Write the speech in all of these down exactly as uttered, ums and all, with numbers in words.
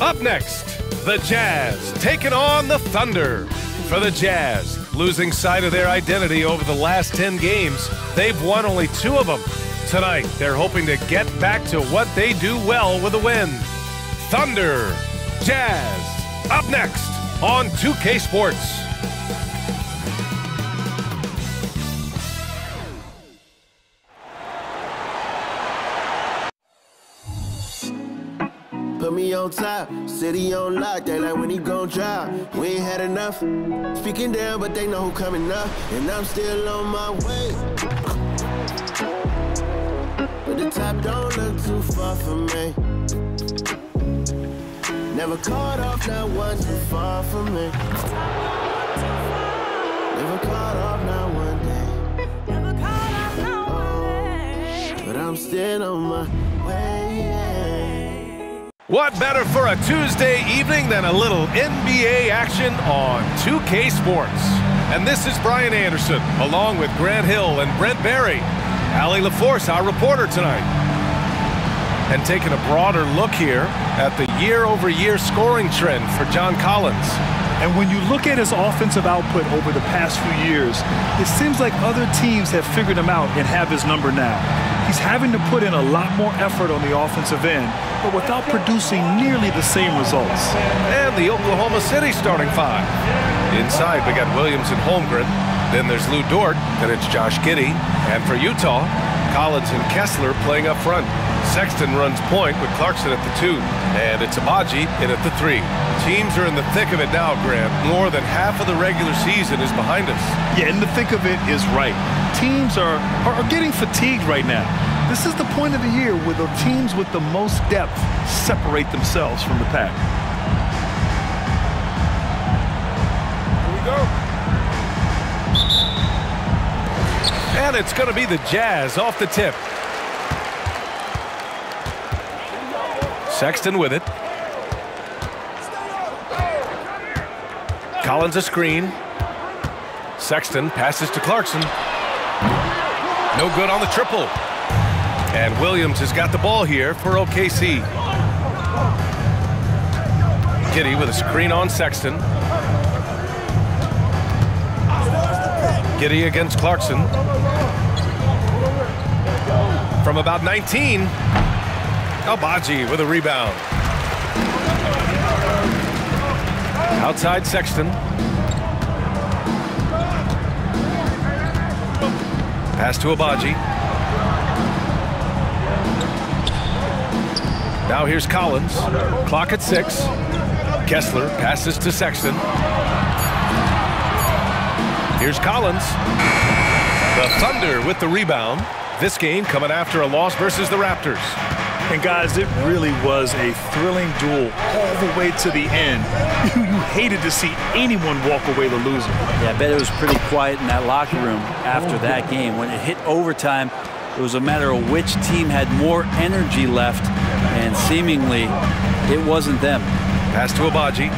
Up next, the Jazz taking on the Thunder. For the Jazz, losing sight of their identity over the last ten games, they've won only two of them. Tonight, they're hoping to get back to what they do well with a win. Thunder, Jazz, up next on two K Sports. On top, city on lock, they like when he gon' drop. We ain't had enough, speaking down, but they know who coming up, and I'm still on my way. But the top don't look too far from me. Never caught off, not one too far from me. Never caught off, not one day. Never caught off, not one day. But I'm still on my way. What better for a Tuesday evening than a little N B A action on two K Sports? And this is Brian Anderson, along with Grant Hill and Brent Barry. Allie LaForce, our reporter tonight. And taking a broader look here at the year-over-year scoring trend for John Collins. And when you look at his offensive output over the past few years, it seems like other teams have figured him out and have his number now. He's having to put in a lot more effort on the offensive end, but without producing nearly the same results. And the Oklahoma City starting five. Inside, we got Williams and Holmgren. Then there's Lou Dort, then it's Josh Giddey. And for Utah, Collins and Kessler playing up front. Sexton runs point with Clarkson at the two. And it's Abaji in at the three. Teams are in the thick of it now, Grant. More than half of the regular season is behind us. Yeah, and the thick of it is right. Teams are, are, are getting fatigued right now. This is the point of the year where the teams with the most depth separate themselves from the pack. Here we go. And it's going to be the Jazz off the tip. Sexton with it. Collins a screen. Sexton passes to Clarkson. No good on the triple. And Williams has got the ball here for O K C. Giddey with a screen on Sexton. Giddey against Clarkson. From about nineteen, Abaji with a rebound. Outside Sexton. Pass to Abaji. Now here's Collins. Clock at six. Kessler passes to Sexton. Here's Collins. The Thunder with the rebound. This game coming after a loss versus the Raptors. And guys, it really was a thrilling duel all the way to the end. You, you hated to see anyone walk away the loser. Yeah, I bet it was pretty quiet in that locker room after that game. When it hit overtime, it was a matter of which team had more energy left, and seemingly it wasn't them. Pass to Abaji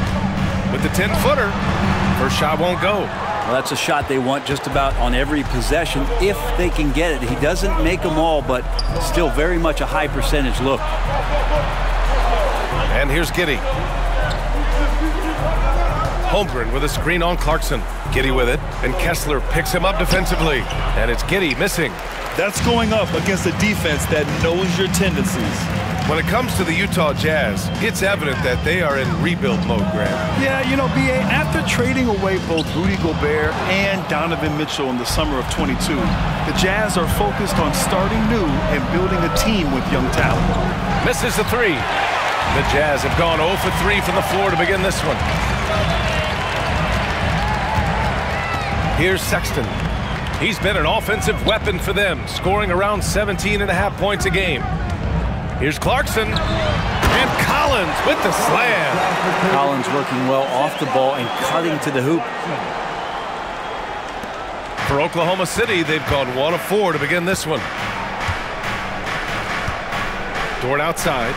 with the ten-footer. First shot won't go. Well, that's a shot they want just about on every possession if they can get it. He doesn't make them all, but still very much a high percentage look. And here's Giddey. Holmgren with a screen on Clarkson. Giddey with it, and Kessler picks him up defensively. And it's Giddey missing. That's going up against a defense that knows your tendencies. When it comes to the Utah Jazz, it's evident that they are in rebuild mode, Grant. Yeah, you know, B A, after trading away both Rudy Gobert and Donovan Mitchell in the summer of twenty-two, the Jazz are focused on starting new and building a team with young talent. Misses the three. The Jazz have gone zero for three from the floor to begin this one. Here's Sexton. He's been an offensive weapon for them, scoring around seventeen and a half points a game. Here's Clarkson, and Collins with the slam. Collins working well off the ball and cutting to the hoop. For Oklahoma City, they've gone one of four to begin this one. Dort outside.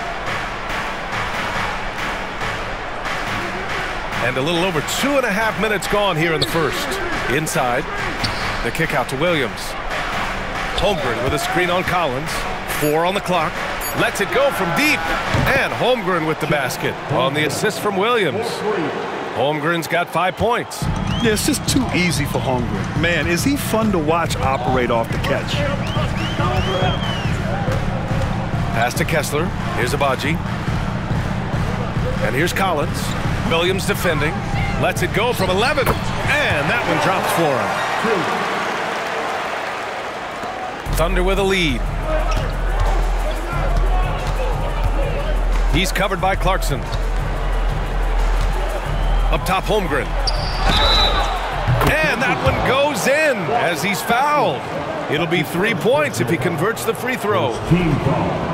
And a little over two and a half minutes gone here in the first. Inside, the kick out to Williams. Holmgren with a screen on Collins. Four on the clock. lets it go from deep, and Holmgren with the basket on the assist from Williams. Holmgren's got five points. Yeah, it's just too easy for Holmgren. Man, is he fun to watch operate off the catch. Pass to Kessler. Here's Abaji. And here's Collins. Williams defending. Lets it go from eleven. And that one drops for him. Thunder with a lead. He's covered by Clarkson. Up top, Holmgren. And that one goes in as he's fouled. It'll be three points if he converts the free throw. Team foul.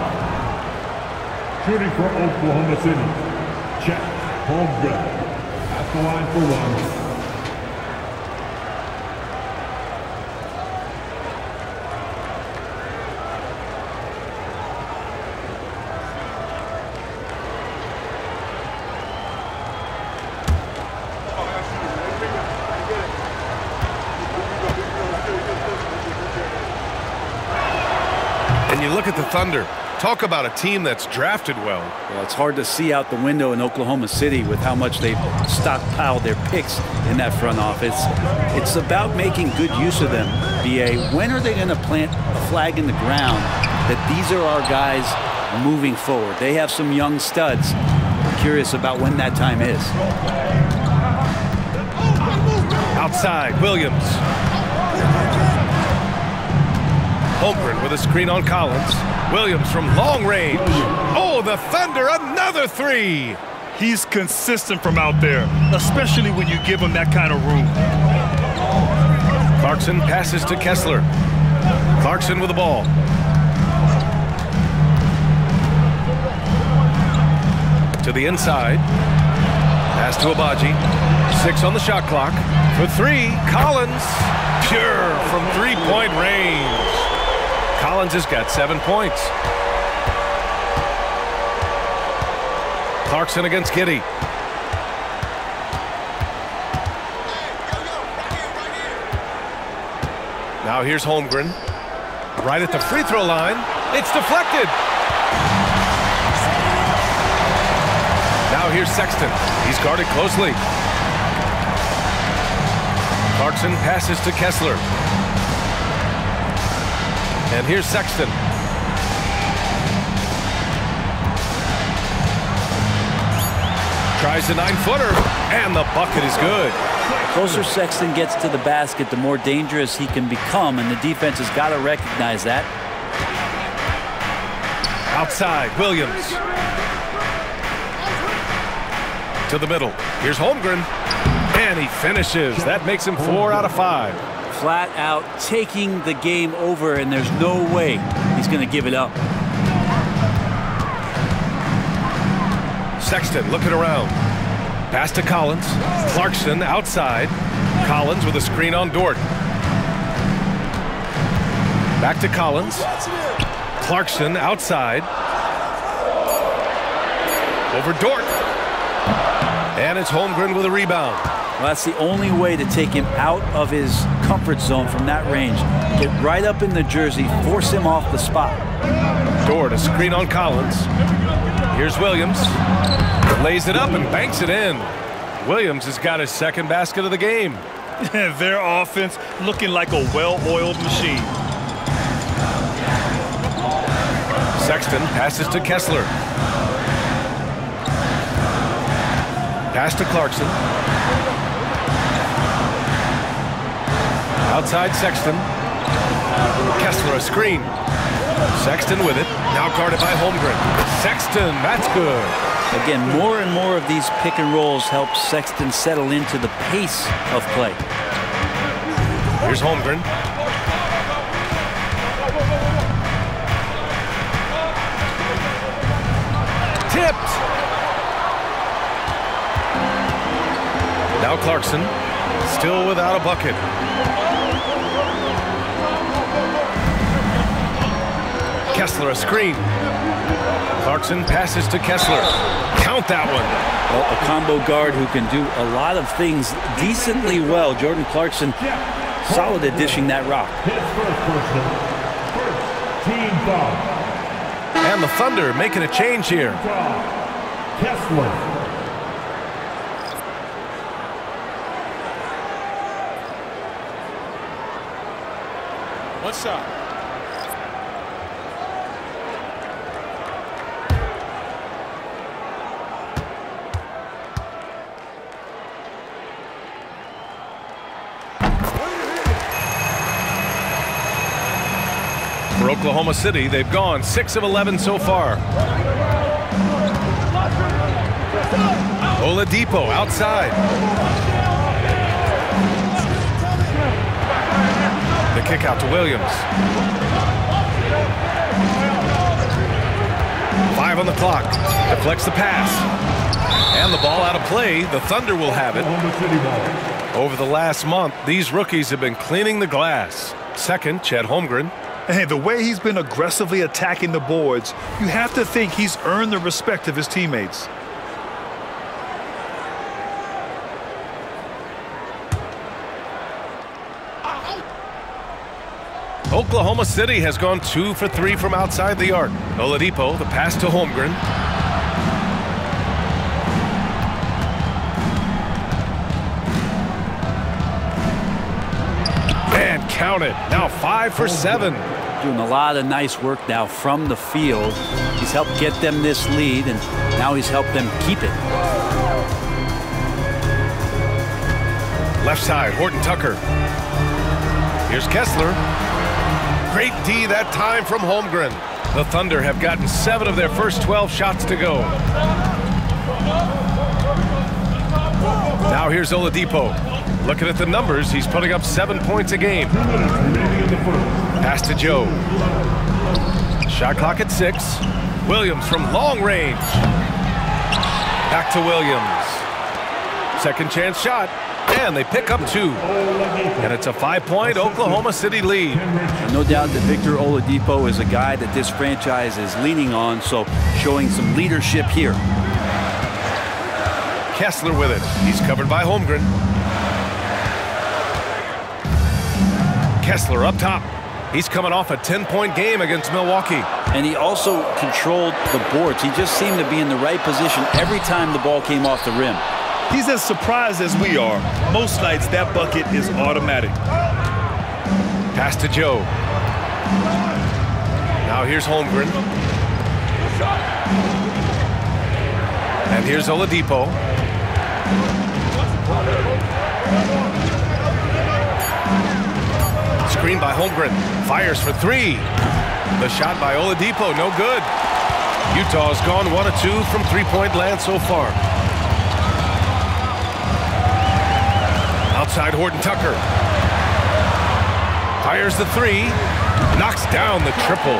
Shooting for Oklahoma City, Chet Holmgren. At the line for one. Thunder. Talk about a team that's drafted well. Well, it's hard to see out the window in Oklahoma City with how much they've stockpiled their picks in that front office. It's about making good use of them, B A. When are they going to plant a flag in the ground that these are our guys moving forward? They have some young studs. I'm curious about when that time is. Outside, Williams. Holmgren with a screen on Collins. Williams from long range. Oh, the Thunder, another three. He's consistent from out there, especially when you give him that kind of room. Clarkson passes to Kessler. Clarkson with the ball. To the inside. Pass to Abaji. Six on the shot clock. For three, Collins. Pure from three-point range. Collins has got seven points. Clarkson against Giddey. Now here's Holmgren. Right at the free throw line. It's deflected. Now here's Sexton. He's guarded closely. Clarkson passes to Kessler. And here's Sexton. Tries the nine-footer, and the bucket is good. The closer Sexton gets to the basket, the more dangerous he can become, and the defense has got to recognize that. Outside, Williams. To the middle. Here's Holmgren, and he finishes. That makes him four out of five. Flat out taking the game over, and there's no way he's going to give it up. Sexton looking around. Pass to Collins. Clarkson outside. Collins with a screen on Dort. Back to Collins. Clarkson outside. Over Dort. And it's Holmgren with a rebound. Well, that's the only way to take him out of his comfort zone from that range. Get right up in the jersey, force him off the spot. Dort, a screen on Collins. Here's Williams. Lays it up and banks it in. Williams has got his second basket of the game. Their offense looking like a well-oiled machine. Sexton passes to Kessler. Pass to Clarkson. Outside Sexton. Kessler a screen. Sexton with it. Now guarded by Holmgren. Sexton, that's good. Again, more and more of these pick and rolls help Sexton settle into the pace of play. Here's Holmgren. Tipped. Now Clarkson, still without a bucket. Kessler a screen. Clarkson passes to Kessler. Count that one. Well, a combo guard who can do a lot of things decently well. Jordan Clarkson solid at dishing that rock. And on the Thunder making a change here. Kessler. What's up? For Oklahoma City, they've gone six of eleven so far. Oladipo outside. Kick out to Williams. Five on the clock. Deflects the pass. And the ball out of play. The Thunder will have it. Over the last month, these rookies have been cleaning the glass. Second, Chet Holmgren. Hey, the way he's been aggressively attacking the boards, you have to think he's earned the respect of his teammates. Oklahoma City has gone two for three from outside the arc. Oladipo, the pass to Holmgren. And count it. Now five for seven. Doing a lot of nice work now from the field. He's helped get them this lead, and now he's helped them keep it. Left side, Horton Tucker. Here's Kessler. Great D that time from Holmgren. The Thunder have gotten seven of their first twelve shots to go. Now here's Oladipo. Looking at the numbers, he's putting up seven points a game. Pass to Joe. Shot clock at six. Williams from long range. Back to Williams. Second chance shot. And they pick up two. And it's a five-point Oklahoma City lead. No doubt that Victor Oladipo is a guy that this franchise is leaning on, so showing some leadership here. Kessler with it. He's covered by Holmgren. Kessler up top. He's coming off a ten-point game against Milwaukee. And he also controlled the boards. He just seemed to be in the right position every time the ball came off the rim. He's as surprised as we are. Most nights, that bucket is automatic. Pass to Joe. Now here's Holmgren. And here's Oladipo. Screen by Holmgren. Fires for three. The shot by Oladipo, no good. Utah's gone one of two from three-point land so far. Outside Horton Tucker. Fires the three. Knocks down the triple.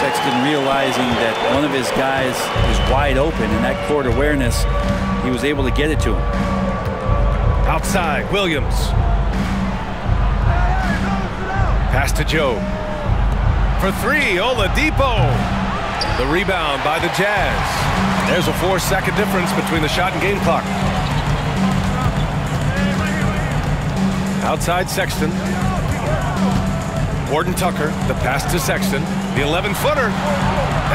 Sexton realizing that one of his guys was wide open, and that court awareness, he was able to get it to him. Outside Williams. Pass to Joe. For three, Oladipo. The rebound by the Jazz. There's a four-second difference between the shot and game clock. Outside Sexton. Horton Tucker, the pass to Sexton. The eleven-footer.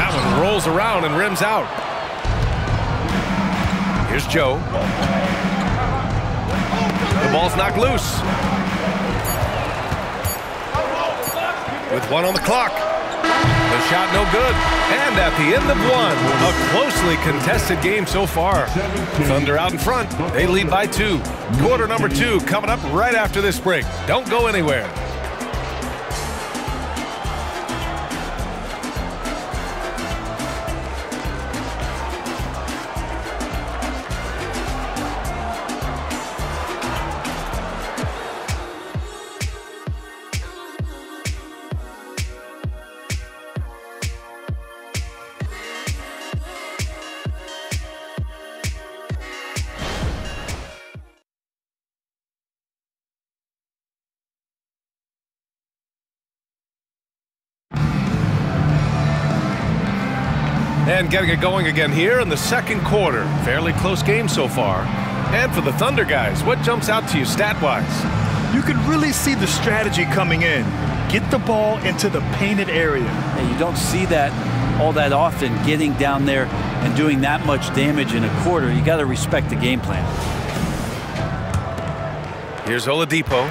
That one rolls around and rims out. Here's Joe. The ball's knocked loose. With one on the clock. The shot no good. And at the end of one, a closely contested game so far. Thunder out in front. They lead by two. Quarter number two coming up right after this break. Don't go anywhere. And getting it going again here in the second quarter. Fairly close game so far. And for the Thunder guys, what jumps out to you stat-wise? You can really see the strategy coming in. Get the ball into the painted area. And you don't see that all that often, getting down there and doing that much damage in a quarter. You got to respect the game plan. Here's Oladipo.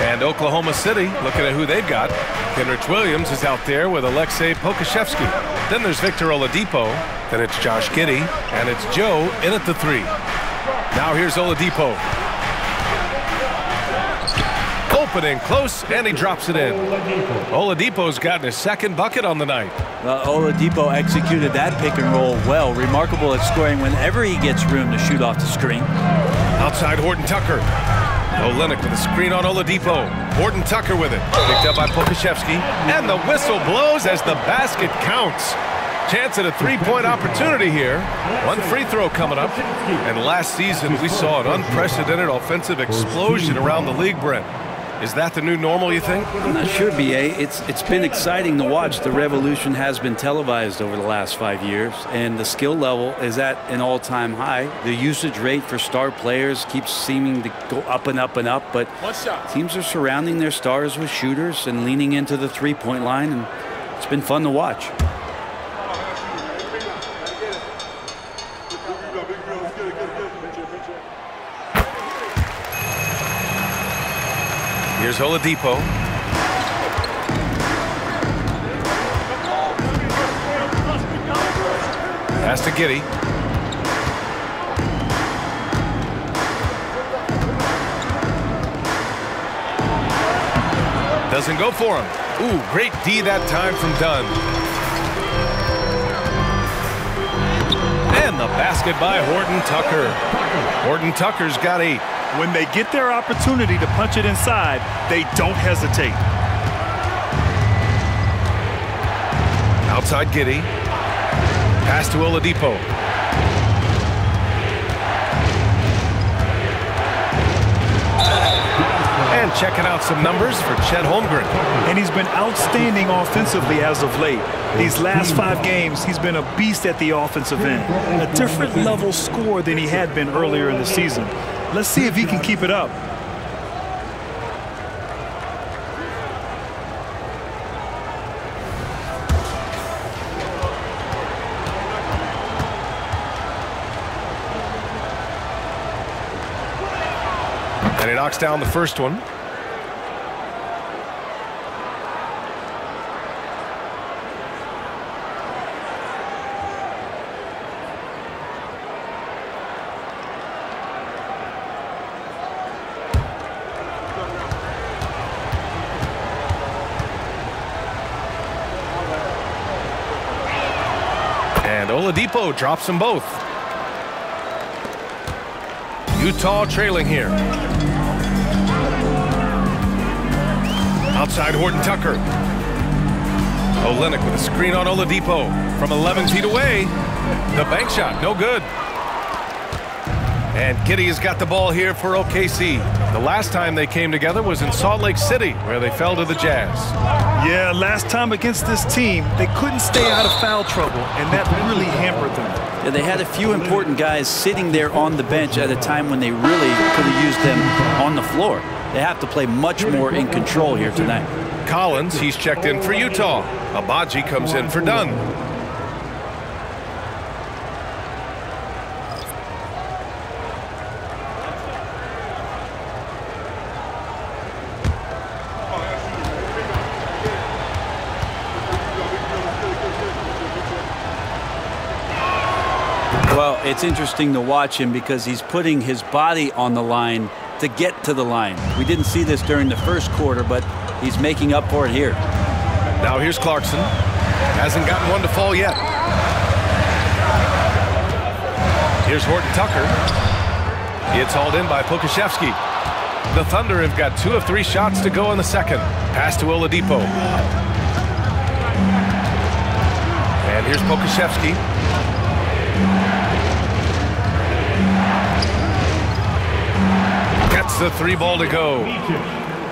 And Oklahoma City, looking at who they've got. Kenrich Williams is out there with Aleksej Pokuševski. Then there's Victor Oladipo. Then it's Josh Giddey. And it's Joe in at the three. Now here's Oladipo. Opening close, and he drops it in. Oladipo's gotten his second bucket on the night. Uh, Oladipo executed that pick and roll well. Remarkable at scoring whenever he gets room to shoot off the screen. Outside Horton Tucker. Olynyk with a screen on Oladipo. Horton Tucker with it. Picked up by Pokuševski. And the whistle blows as the basket counts. Chance at a three-point opportunity here. One free throw coming up. And last season, we saw an unprecedented offensive explosion around the league, Brent. Is that the new normal, you think? I'm not sure, B A It's, it's been exciting to watch. The revolution has been televised over the last five years, and the skill level is at an all-time high. The usage rate for star players keeps seeming to go up and up and up, but teams are surrounding their stars with shooters and leaning into the three-point line, and it's been fun to watch. Here's Oladipo. Pass to Giddey. Doesn't go for him. Ooh, great D that time from Dunn. And the basket by Horton Tucker. Horton Tucker's got eight. When they get their opportunity to punch it inside, they don't hesitate. Outside Giddey. Pass to Oladipo. And checking out some numbers for Chet Holmgren. And he's been outstanding offensively as of late. These last five games, he's been a beast at the offensive end. A different level score than he had been earlier in the season. Let's see if he can keep it up. And he knocks down the first one. Oladipo drops them both. Utah trailing here. Outside Horton Tucker. Olynyk with a screen on Oladipo from eleven feet away. The bank shot, no good. And Giddey has got the ball here for O K C. The last time they came together was in Salt Lake City, where they fell to the Jazz. Yeah, last time against this team, they couldn't stay out of foul trouble, and that really hampered them. Yeah, they had a few important guys sitting there on the bench at a time when they really could have used them on the floor. They have to play much more in control here tonight. Collins, he's checked in for Utah. Abaji comes in for Dunn. It's interesting to watch him because he's putting his body on the line to get to the line. We didn't see this during the first quarter, but he's making up for it here. Now here's Clarkson. Hasn't gotten one to fall yet. Here's Horton Tucker. It's hauled in by Pokuševski. The Thunder have got two of three shots to go in the second. Pass to Oladipo. And here's Pokuševski. The three ball to go,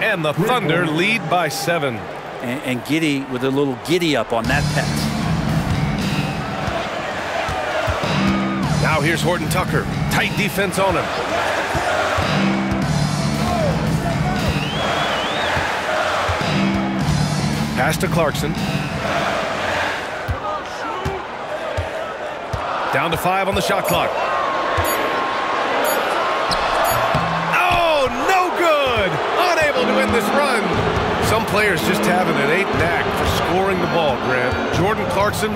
and the Thunder lead by seven. And, and Giddey with a little giddy up on that pass. Now here's Horton Tucker. Tight defense on him. Pass to Clarkson. Down to five on the shot clock. Oh, no good! Unable to end this run. Some players just having an eight knack for scoring the ball, Grant. Jordan Clarkson,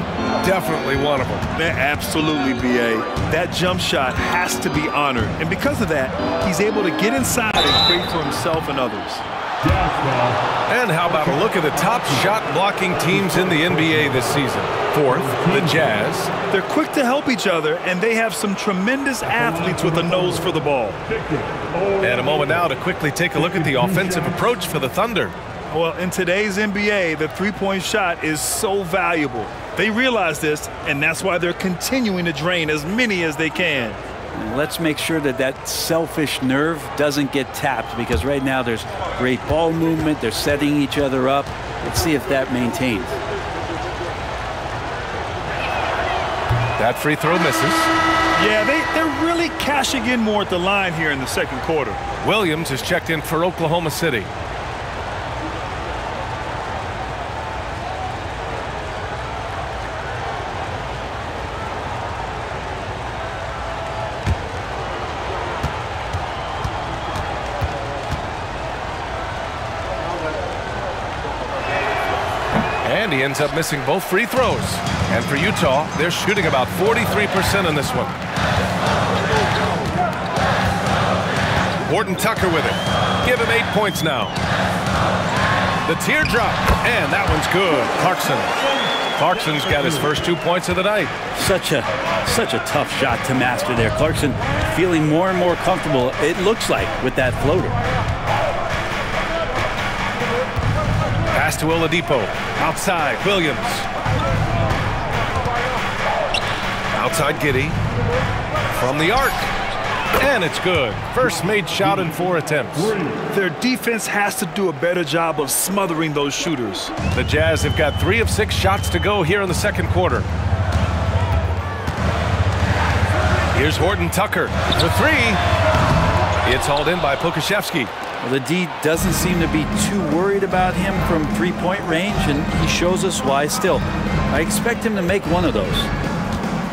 definitely one of them. Absolutely, B A. That jump shot has to be honored. And because of that, he's able to get inside and create for himself and others. And how about a look at the top shot blocking teams in the N B A this season? Fourth, the Jazz. They're quick to help each other, and they have some tremendous athletes with a nose for the ball. And a moment now to quickly take a look at the offensive approach for the Thunder. Well, in today's N B A, the three-point shot is so valuable. They realize this, and that's why they're continuing to drain as many as they can. Let's make sure that that selfish nerve doesn't get tapped, because right now there's great ball movement. They're setting each other up. Let's see if that maintains. That free throw misses. Yeah, they, they're really cashing in more at the line here in the second quarter. Williams has checked in for Oklahoma City. He ends up missing both free throws. And for Utah, they're shooting about forty-three percent in this one. Horton Tucker with it. Give him eight points now. The teardrop. And that one's good. Clarkson. Clarkson's got his first two points of the night. Such a, such a tough shot to master there. Clarkson feeling more and more comfortable, it looks like, with that floater. Pass to Oladipo. Outside, Williams. Outside, Giddey. From the arc. And it's good. First made shot in four attempts. Their defense has to do a better job of smothering those shooters. The Jazz have got three of six shots to go here in the second quarter. Here's Horton Tucker. The three. It's hauled in by Pokuševski. Well, the D doesn't seem to be too worried about him from three-point range, and he shows us why still. I expect him to make one of those.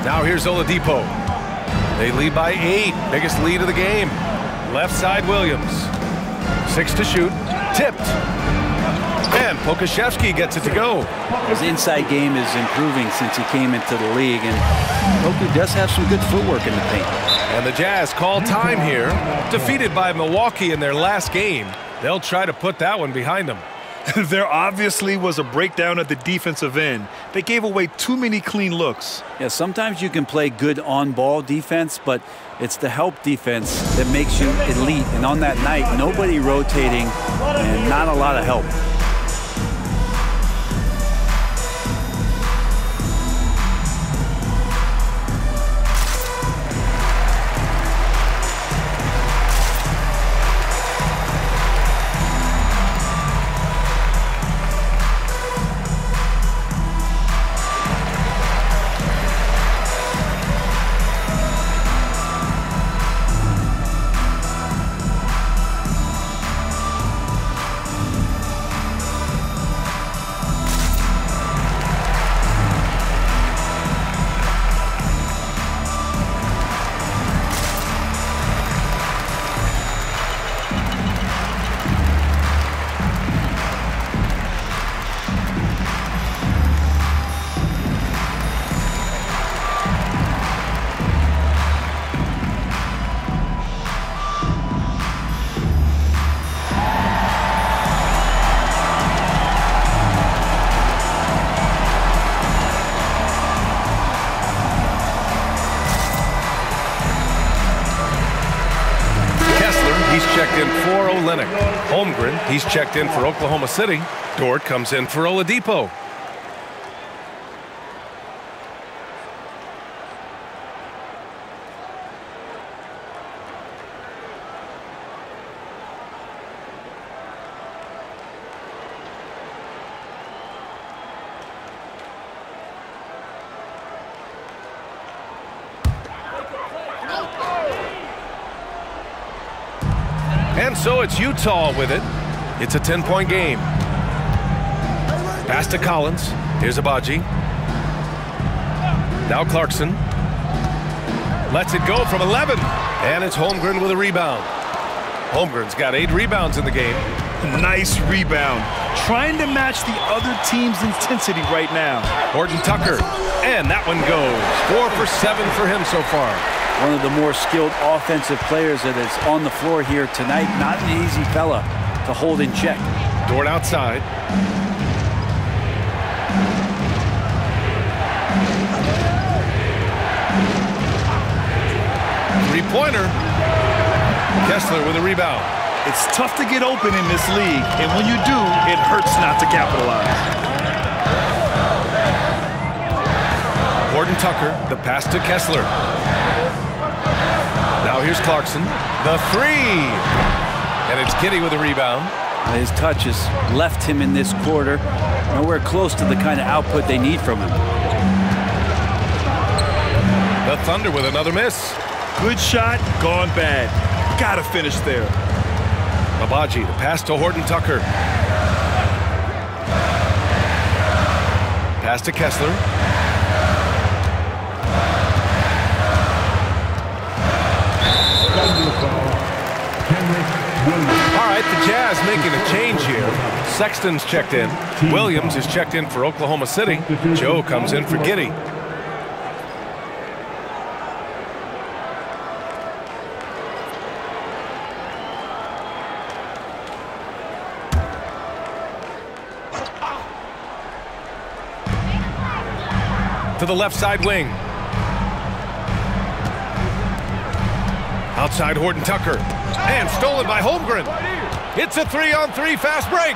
Now here's Oladipo. They lead by eight. Biggest lead of the game. Left side, Williams. Six to shoot. Tipped. And Pokuševski gets it to go. His inside game is improving since he came into the league, and Poku does have some good footwork in the paint. And the Jazz call time here. Defeated by Milwaukee in their last game. They'll try to put that one behind them. There obviously was a breakdown at the defensive end. They gave away too many clean looks. Yeah, sometimes you can play good on-ball defense, but it's the help defense that makes you elite. And on that night, nobody rotating and not a lot of help. Holmgren, he's checked in for Oklahoma City. Dort comes in for Oladipo. So it's Utah with it. It's a ten-point game. Pass to Collins. Here's Abaji. Now Clarkson. Lets it go from eleven. And it's Holmgren with a rebound. Holmgren's got eight rebounds in the game. Nice rebound. Trying to match the other team's intensity right now. Horton Tucker. And that one goes. Four for seven for him so far. One of the more skilled offensive players that is on the floor here tonight. Not an easy fella to hold in check. Dort outside. Three-pointer. Kessler with a rebound. It's tough to get open in this league, and when you do, it hurts not to capitalize. Jordan Tucker, the pass to Kessler. Now here's Clarkson, the three, and it's Giddey with a rebound. His touch has left him in this quarter, nowhere close to the kind of output they need from him. The Thunder with another miss. Good shot, gone bad. Gotta finish there. Labaji, the pass to Horton Tucker. Pass to Kessler. All right, the Jazz making a change here. Sexton's checked in. Williams is checked in for Oklahoma City. Joe comes in for Giddey. To the left side wing. Outside Horton Tucker. And stolen by Holmgren. It's a three-on-three fast break.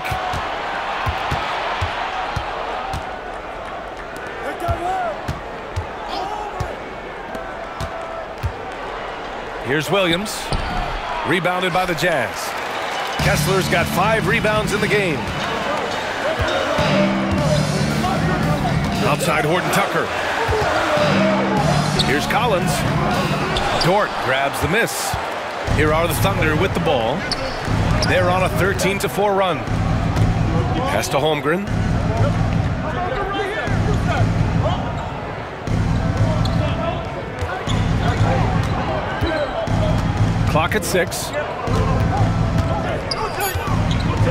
Here's Williams. Rebounded by the Jazz. Kessler's got five rebounds in the game. Outside Horton Tucker. Here's Collins. Dort grabs the miss. Here are the Thunder with the ball. They're on a thirteen to four run. Pass to Holmgren. Clock at six.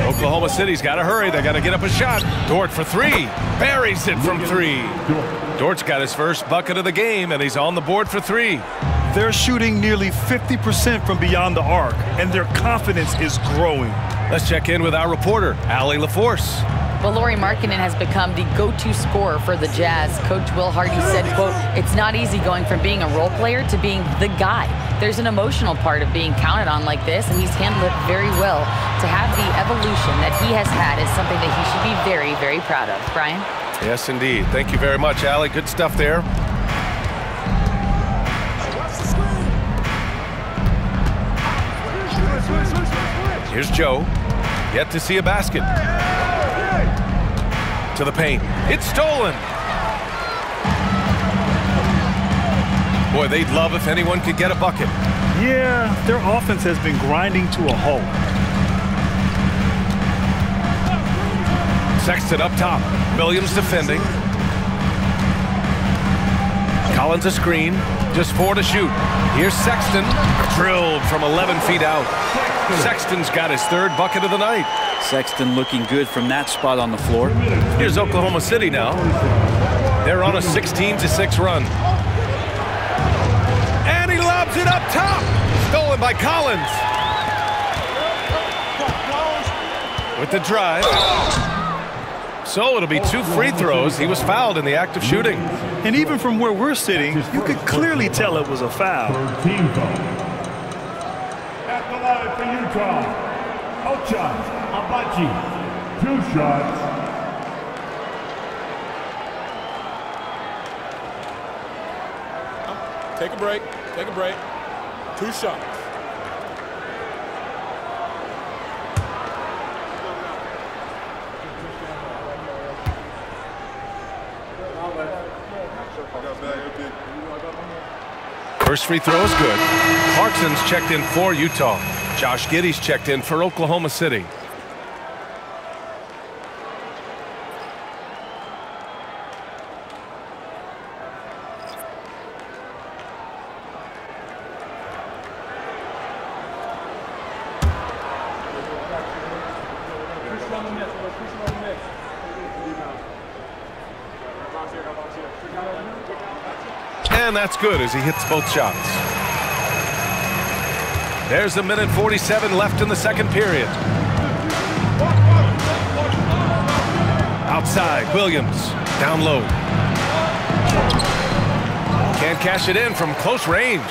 Oklahoma City's got to hurry. They got to get up a shot. Dort for three. Buries it from three. Dort's got his first bucket of the game, and he's on the board for three. They're shooting nearly fifty percent from beyond the arc, and their confidence is growing. Let's check in with our reporter, Allie LaForce. Well, Lauri Markkanen has become the go-to scorer for the Jazz. Coach Will Hardy said, quote, it's not easy going from being a role player to being the guy. There's an emotional part of being counted on like this, and he's handled it very well. To have the evolution that he has had is something that he should be very, very proud of. Brian? Yes, indeed. Thank you very much, Allie. Good stuff there. Here's Joe. Yet to see a basket. To the paint. It's stolen. Boy, they'd love if anyone could get a bucket. Yeah, their offense has been grinding to a halt. Sexton up top. Williams defending. Collins a screen. Just four to shoot. Here's Sexton. Drilled from eleven feet out. Sexton's got his third bucket of the night. Sexton looking good from that spot on the floor. Here's Oklahoma City now. They're on a sixteen to six run. And he lobs it up top. Stolen by Collins. With the drive. So it'll be two free throws. He was fouled in the act of shooting. And even from where we're sitting, you could clearly tell it was a foul. At the line for Utah, Ocha. Abaji, two shots. Take a break. Take a break. Two shots. First free throw is good. Clarkson's checked in for Utah. Josh Giddey's checked in for Oklahoma City. And that's good as he hits both shots. There's a minute forty-seven left in the second period. Outside, Williams, down low. Can't cash it in from close range.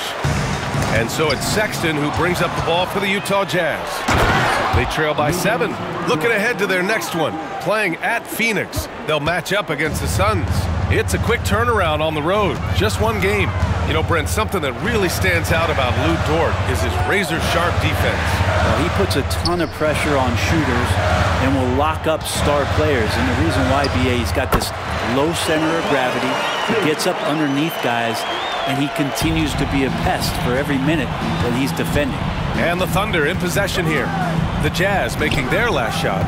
And so it's Sexton who brings up the ball for the Utah Jazz. They trail by seven. Looking ahead to their next one, playing at Phoenix. They'll match up against the Suns. It's a quick turnaround on the road, just one game. You know, Brent, something that really stands out about Lou Dort is his razor-sharp defense. Well, he puts a ton of pressure on shooters and will lock up star players. And the reason why, B A, he's got this low center of gravity. He gets up underneath guys, and he continues to be a pest for every minute that he's defending. And the Thunder in possession here. The Jazz making their last shot.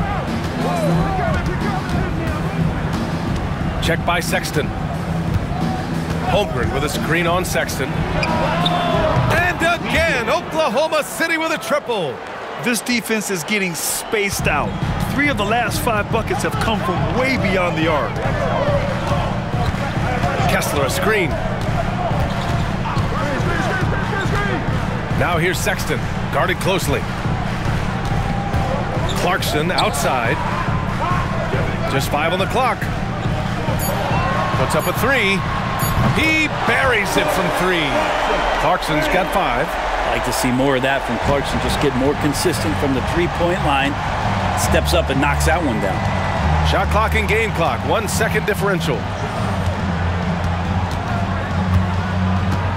Check by Sexton. Holmgren with a screen on Sexton. And again, Oklahoma City with a triple. This defense is getting spaced out. Three of the last five buckets have come from way beyond the arc. Kessler a screen. Now here's Sexton, guarded closely. Clarkson outside. Just five on the clock. Puts up a three. He buries it from three. Clarkson's got five. I'd like to see more of that from Clarkson. Just get more consistent from the three-point line. Steps up and knocks that one down. Shot clock and game clock. One second differential.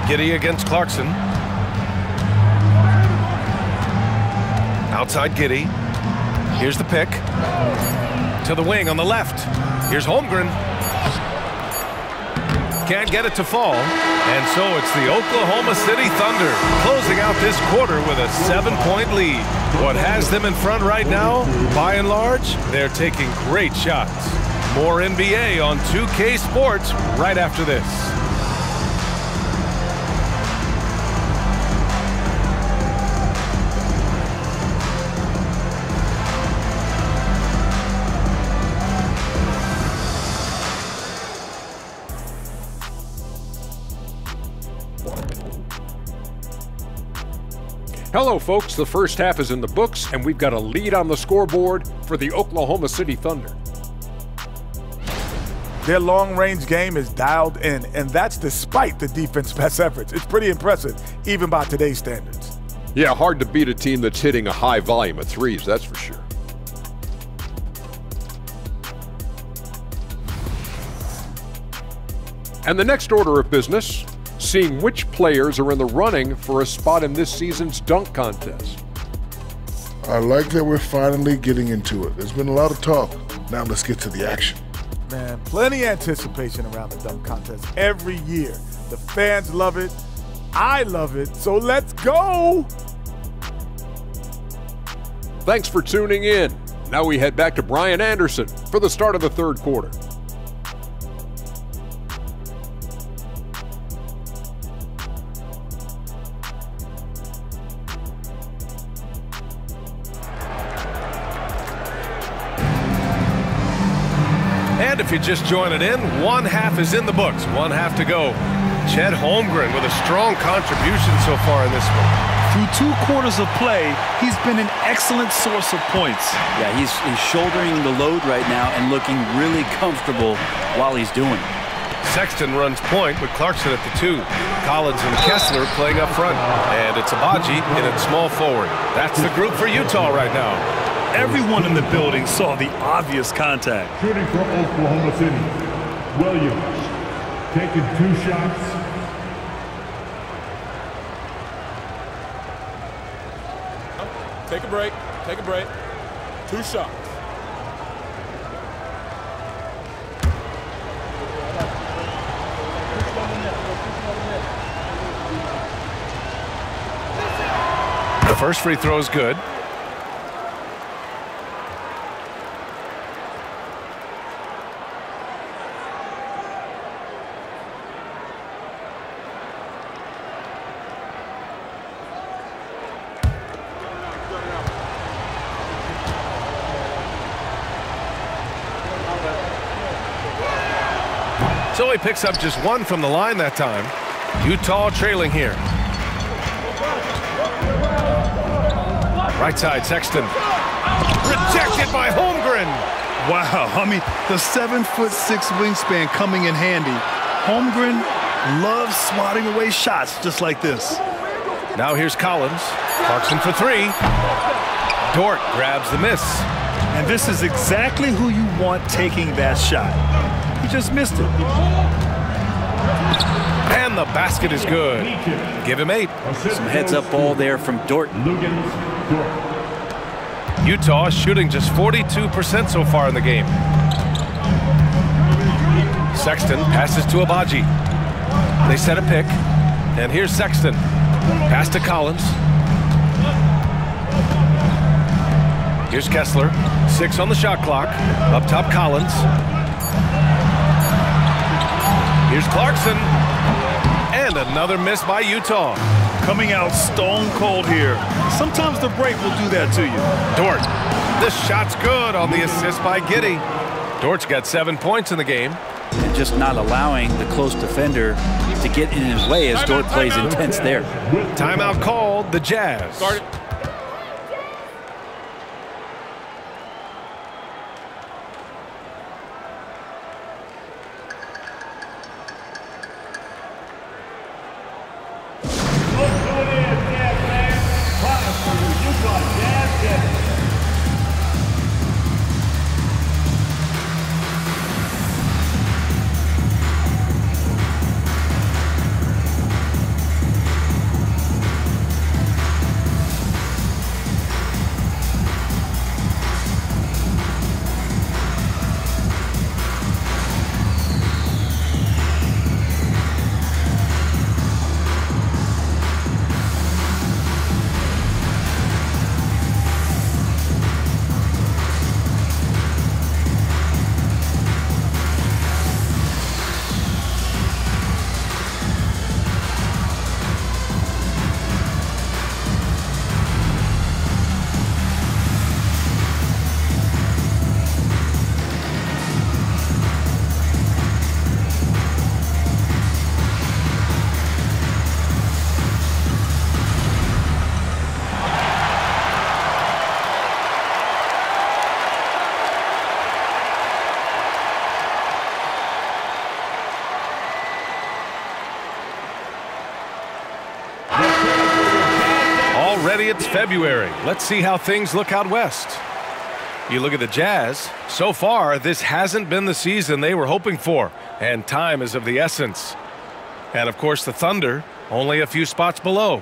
Giddey against Clarkson. Outside Giddey. Here's the pick. To the wing on the left. Here's Holmgren. Can't get it to fall. And so it's the Oklahoma City Thunder closing out this quarter with a seven-point lead. What has them in front right now, by and large, they're taking great shots. More N B A on two K Sports right after this. Hello, folks. The first half is in the books, and we've got a lead on the scoreboard for the Oklahoma City Thunder. Their long-range game is dialed in, and that's despite the defense's best efforts. It's pretty impressive, even by today's standards. Yeah, hard to beat a team that's hitting a high volume of threes, that's for sure. And the next order of business, seeing which players are in the running for a spot in this season's dunk contest. I like that we're finally getting into it. There's been a lot of talk. Now let's get to the action. Man, plenty of anticipation around the dunk contest every year. The fans love it. I love it. So let's go. Thanks for tuning in. Now we head back to Brian Anderson for the start of the third quarter. If you just join it in, one half is in the books, one half to go. Chet Holmgren with a strong contribution so far in this one. Through two quarters of play, he's been an excellent source of points. Yeah, he's, he's shouldering the load right now and looking really comfortable while he's doing it. Sexton runs point with Clarkson at the two. Collins and Kessler playing up front. And it's Abaji in at small forward. That's the group for Utah right now. Everyone in the building saw the obvious contact. Shooting for Oklahoma City, Williams, taking two shots. Oh, take a break, take a break. Two shots. The first free throw is good. He only picks up just one from the line that time. Utah trailing here. Right side, Sexton. Rejected by Holmgren. Wow, I mean, the seven foot six wingspan coming in handy. Holmgren loves swatting away shots just like this. Now here's Collins. Clarkson for three. Dort grabs the miss. And this is exactly who you want taking that shot. He just missed it. And the basket is good. Give him eight. Some heads up ball there from Dort. Utah shooting just forty-two percent so far in the game. Sexton passes to Abaji. They set a pick. And here's Sexton. Pass to Collins. Here's Kessler. Six on the shot clock. Up top, Collins. Here's Clarkson. And another miss by Utah. Coming out stone cold here. Sometimes the break will do that to you. Dort. This shot's good on the assist by Giddey. Dort's got seven points in the game. And just not allowing the close defender to get in his way as Dort plays intense there. Timeout called, the Jazz. Start it. It's February. Let's see how things look out west. You look at the Jazz. So far, this hasn't been the season they were hoping for, and time is of the essence. And of course, the Thunder only a few spots below.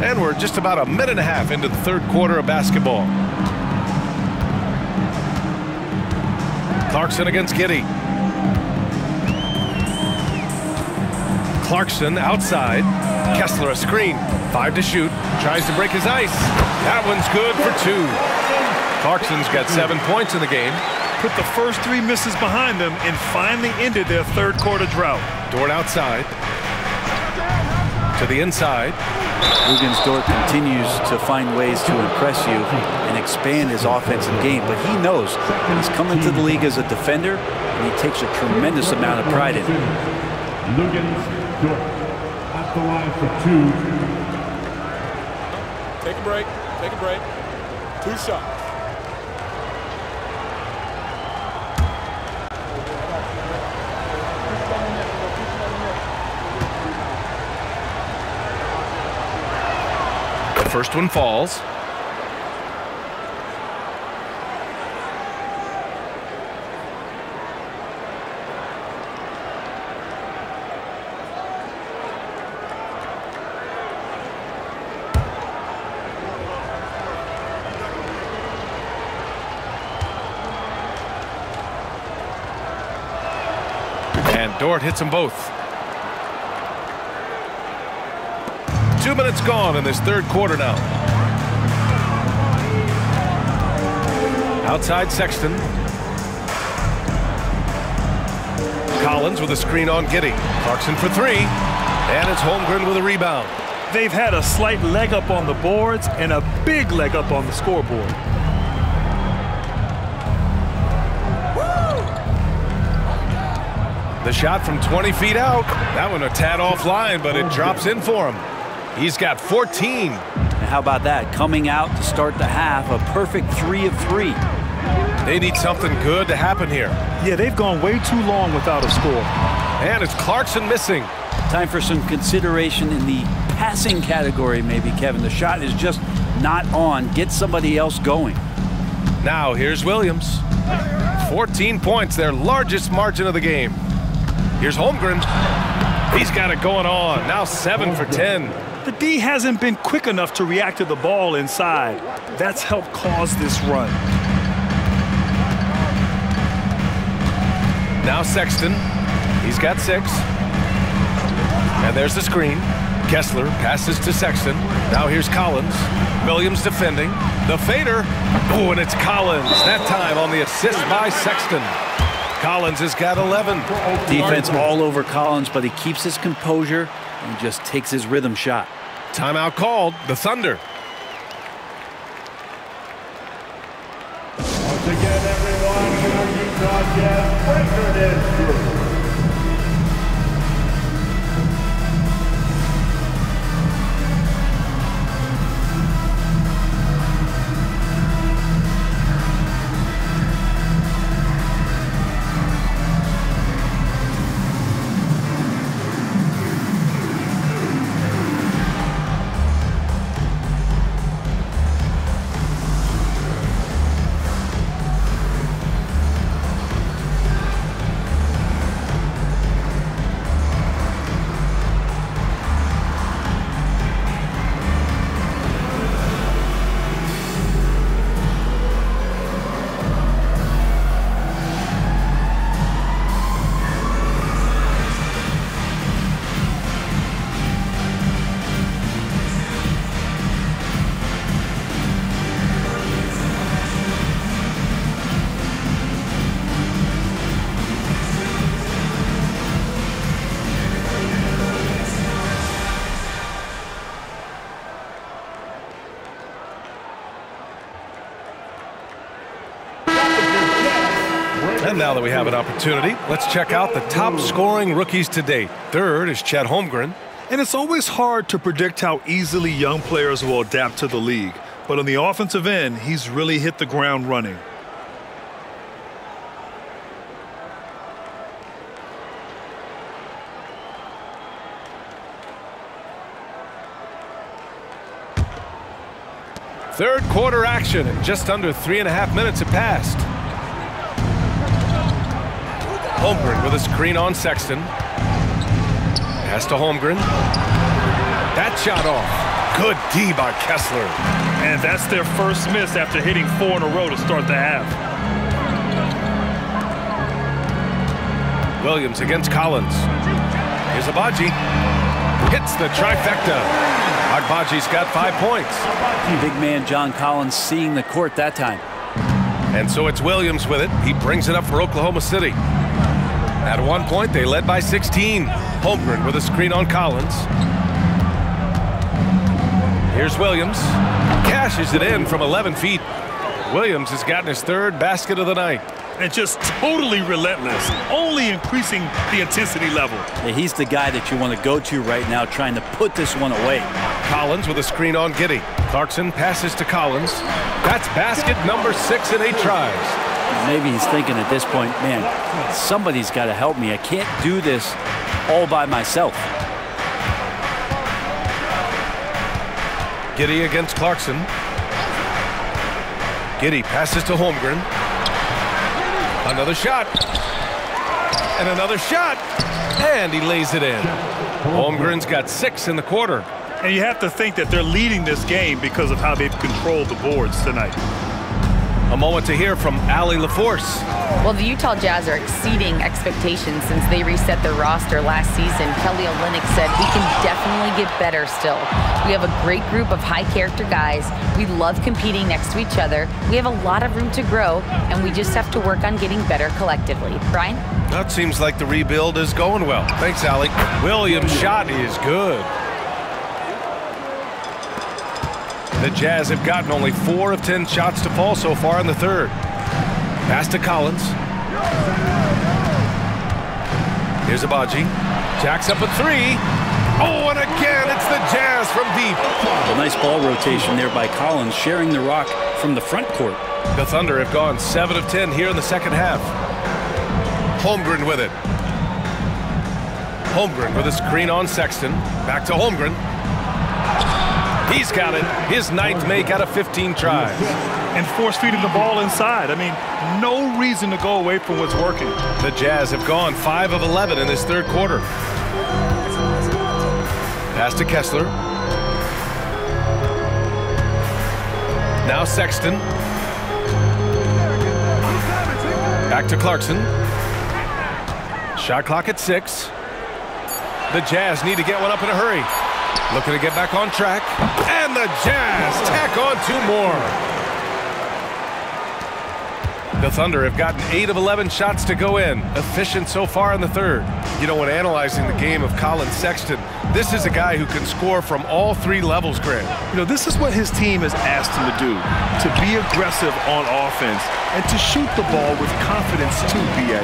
And we're just about a minute and a half into the third quarter of basketball. Clarkson against Giddey. Clarkson outside. Kessler a screen. Five to shoot. Tries to break his ice. That one's good for two. Clarkson's got seven points in the game. Put the first three misses behind them and finally ended their third quarter drought. Dort outside. To the inside. Huggins Dort continues to find ways to impress you and expand his offensive game, but he knows he's come into the league as a defender, and he takes a tremendous amount of pride in it. Huggins Dort at the line for two. Take a break. Take a break. Two shots. First one falls. And Dort hits them both. Two minutes gone in this third quarter now. Outside Sexton. Collins with a screen on Giddey. Clarkson for three. And it's Holmgren with a rebound. They've had a slight leg up on the boards and a big leg up on the scoreboard. The shot from twenty feet out. That one a tad offline, but it drops in for him. He's got fourteen. How about that? Coming out to start the half, a perfect three of three. They need something good to happen here. Yeah, they've gone way too long without a score. And it's Clarkson missing. Time for some consideration in the passing category, maybe, Kevin. The shot is just not on. Get somebody else going. Now here's Williams. fourteen points, their largest margin of the game. Here's Holmgren. He's got it going on. Now seven for ten. The D hasn't been quick enough to react to the ball inside. That's helped cause this run. Now Sexton. He's got six. And there's the screen. Kessler passes to Sexton. Now here's Collins. Williams defending. The fader. Oh, and it's Collins. That time on the assist by Sexton. Collins has got eleven. Defense all over Collins, but he keeps his composure and just takes his rhythm shot. Timeout called. The Thunder. Once again, everyone, your Utah Jazz record is through. Now that we have an opportunity, let's check out the top scoring rookies to date. Third is Chet Holmgren. And it's always hard to predict how easily young players will adapt to the league. But on the offensive end, he's really hit the ground running. Third quarter action, and just under three and a half minutes have passed. Holmgren with a screen on Sexton. Pass to Holmgren. That shot off. Good D by Kessler. And that's their first miss after hitting four in a row to start the half. Williams against Collins. Here's Agbaji. Hits the trifecta. Agbaji's got five points. Big man John Collins seeing the court that time. And so it's Williams with it. He brings it up for Oklahoma City. At one point, they led by sixteen. Holmgren with a screen on Collins. Here's Williams. Cashes it in from eleven feet. Williams has gotten his third basket of the night. And just totally relentless, only increasing the intensity level. Yeah, he's the guy that you want to go to right now, trying to put this one away. Collins with a screen on Giddey. Clarkson passes to Collins. That's basket number six in eight tries. Maybe he's thinking at this point, man, somebody's got to help me. I can't do this all by myself. Giddey against Clarkson. Giddey passes to Holmgren. Another shot. And another shot. And he lays it in. Holmgren's got six in the quarter. And you have to think that they're leading this game because of how they've controlled the boards tonight. A moment to hear from Allie LaForce. Well, the Utah Jazz are exceeding expectations since they reset their roster last season. Kelly Olynyk said, we can definitely get better still. We have a great group of high-character guys. We love competing next to each other. We have a lot of room to grow, and we just have to work on getting better collectively. Brian? That seems like the rebuild is going well. Thanks, Allie. Williams' shot is good. The Jazz have gotten only four of ten shots to fall so far in the third. Pass to Collins. Here's Abaji. Jacks up a three. Oh, and again, it's the Jazz from deep. A nice ball rotation there by Collins, sharing the rock from the front court. The Thunder have gone seven of ten here in the second half. Holmgren with it. Holmgren with a screen on Sexton. Back to Holmgren. He's got it. His ninth make out of fifteen tries. And force-feeding the ball inside. I mean, no reason to go away from what's working. The Jazz have gone five of eleven in this third quarter. Pass to Kessler. Now Sexton. Back to Clarkson. Shot clock at six. The Jazz need to get one up in a hurry. Looking to get back on track. And the Jazz tack on two more. The Thunder have gotten eight of eleven shots to go in. Efficient so far in the third. You know, when analyzing the game of Collin Sexton, this is a guy who can score from all three levels, Grant. You know, this is what his team has asked him to do. To be aggressive on offense and to shoot the ball with confidence too, B A.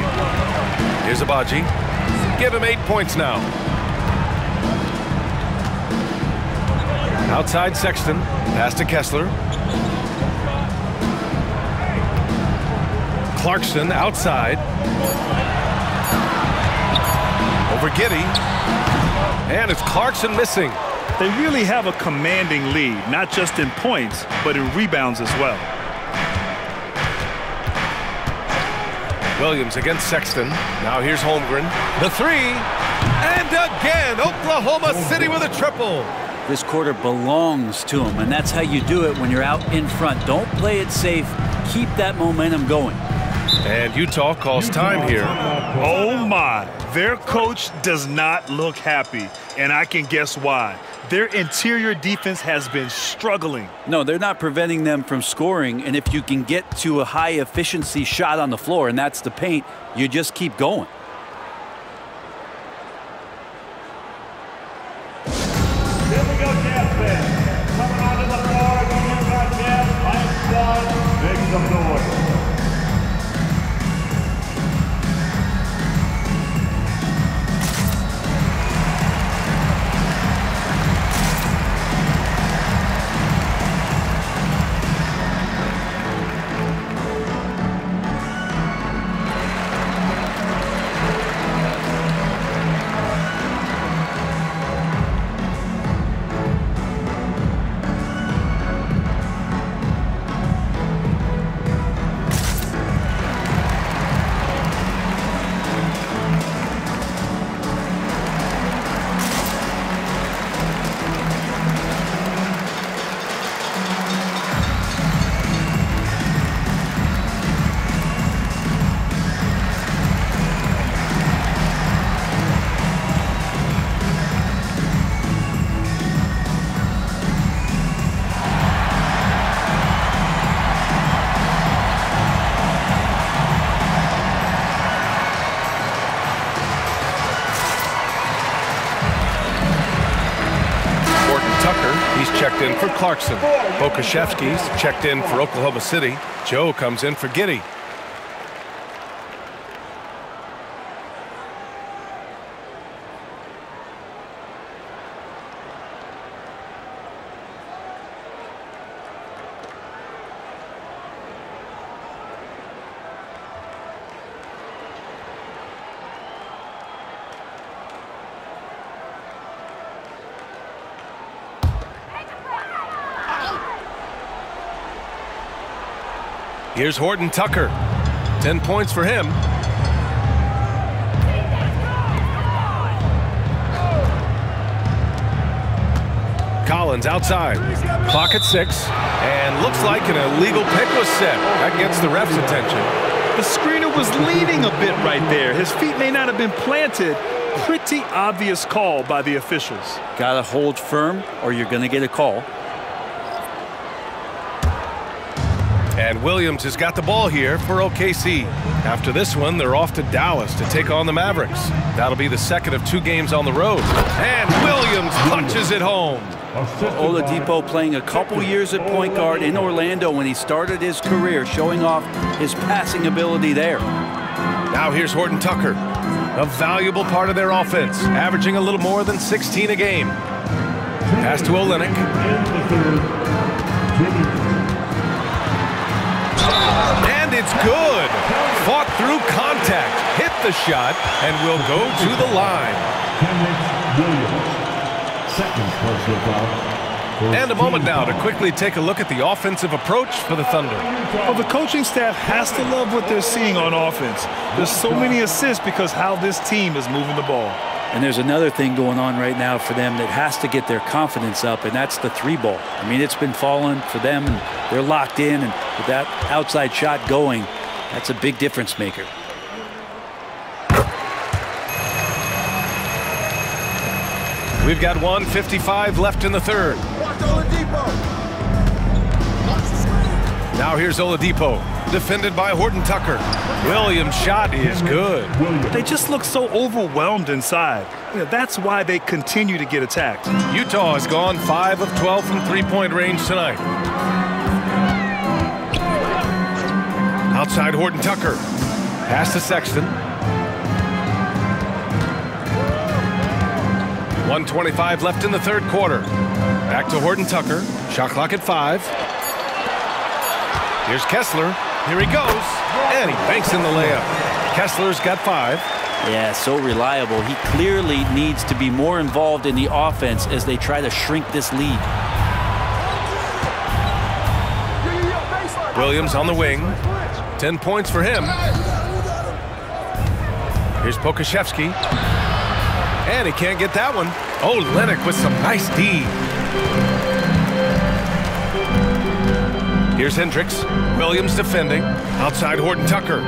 Here's Abaji. Give him eight points now. Outside Sexton, pass to Kessler. Clarkson outside. Over Giddey. And it's Clarkson missing. They really have a commanding lead, not just in points, but in rebounds as well. Williams against Sexton. Now here's Holmgren. The three. And again, Oklahoma City with a triple. This quarter belongs to them, and that's how you do it when you're out in front. Don't play it safe. Keep that momentum going. And Utah calls time here. Oh, my. Their coach does not look happy, and I can guess why. Their interior defense has been struggling. No, they're not preventing them from scoring, and if you can get to a high-efficiency shot on the floor, and that's the paint, you just keep going. In for Clarkson. Pokuševski's checked in for Oklahoma City. Joe comes in for Giddey. Here's Horton Tucker. Ten points for him. Collins outside. Clock at six. And looks like an illegal pick was set. That gets the ref's attention. The screener was leaning a bit right there. His feet may not have been planted. Pretty obvious call by the officials. Gotta hold firm or you're gonna get a call. And Williams has got the ball here for O K C. After this one, they're off to Dallas to take on the Mavericks. That'll be the second of two games on the road. And Williams punches it home. Oladipo playing a couple years at point guard in Orlando when he started his career, showing off his passing ability there. Now here's Horton Tucker, a valuable part of their offense, averaging a little more than sixteen a game. Pass to Olynyk. It's good. Fought through contact, hit the shot, and will go to the line. And a moment now to quickly take a look at the offensive approach for the Thunder. Well, the coaching staff has to love what they're seeing on offense. There's so many assists because how this team is moving the ball. And there's another thing going on right now for them that has to get their confidence up, and that's the three ball. I mean, it's been falling for them, and they're locked in, and with that outside shot going, that's a big difference maker. We've got one fifty-five left in the third. Now here's Oladipo, defended by Horton Tucker. Williams' shot is good. They just look so overwhelmed inside. You know, that's why they continue to get attacked. Utah has gone five of twelve from three-point range tonight. Outside Horton Tucker. Pass to Sexton. one twenty-five left in the third quarter. Back to Horton Tucker. Shot clock at five. Here's Kessler. Here he goes. And he banks in the layup. Kessler's got five. Yeah, so reliable. He clearly needs to be more involved in the offense as they try to shrink this lead. Williams on the wing. Ten points for him. Here's Pokuševski. And he can't get that one. Olynyk with some nice D. Here's Hendricks. Williams defending. Outside Horton Tucker.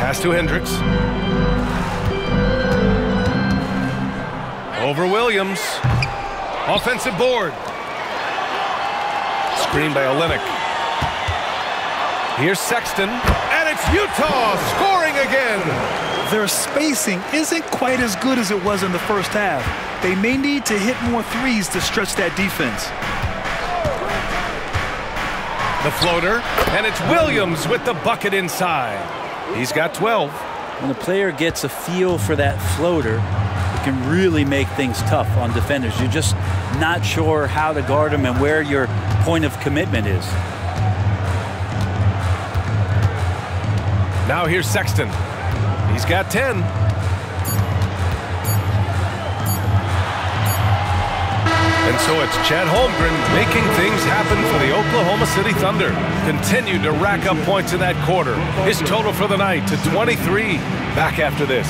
Pass to Hendricks. Over Williams. Offensive board. Screen by Olynyk. Here's Sexton. And it's Utah scoring again. Their spacing isn't quite as good as it was in the first half. They may need to hit more threes to stretch that defense. The floater, and it's Williams with the bucket inside. He's got twelve. When the player gets a feel for that floater, it can really make things tough on defenders. You're just not sure how to guard them and where your point of commitment is. Now here's Sexton. He's got ten. And so it's Chet Holmgren making things happen for the Oklahoma City Thunder. Continued to rack up points in that quarter. His total for the night to twenty-three. Back after this.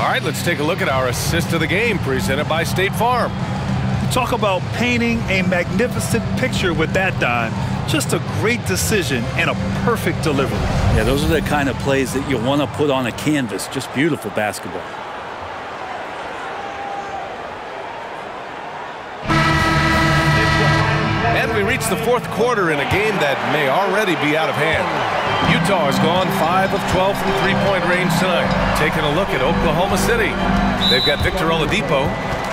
All right, let's take a look at our assist of the game presented by State Farm. Talk about painting a magnificent picture with that dime. Just a great decision and a perfect delivery. Yeah, those are the kind of plays that you want to put on a canvas. Just beautiful basketball. And we reach the fourth quarter in a game that may already be out of hand. Utah has gone five of twelve from three-point range tonight. Taking a look at Oklahoma City. They've got Victor Oladipo,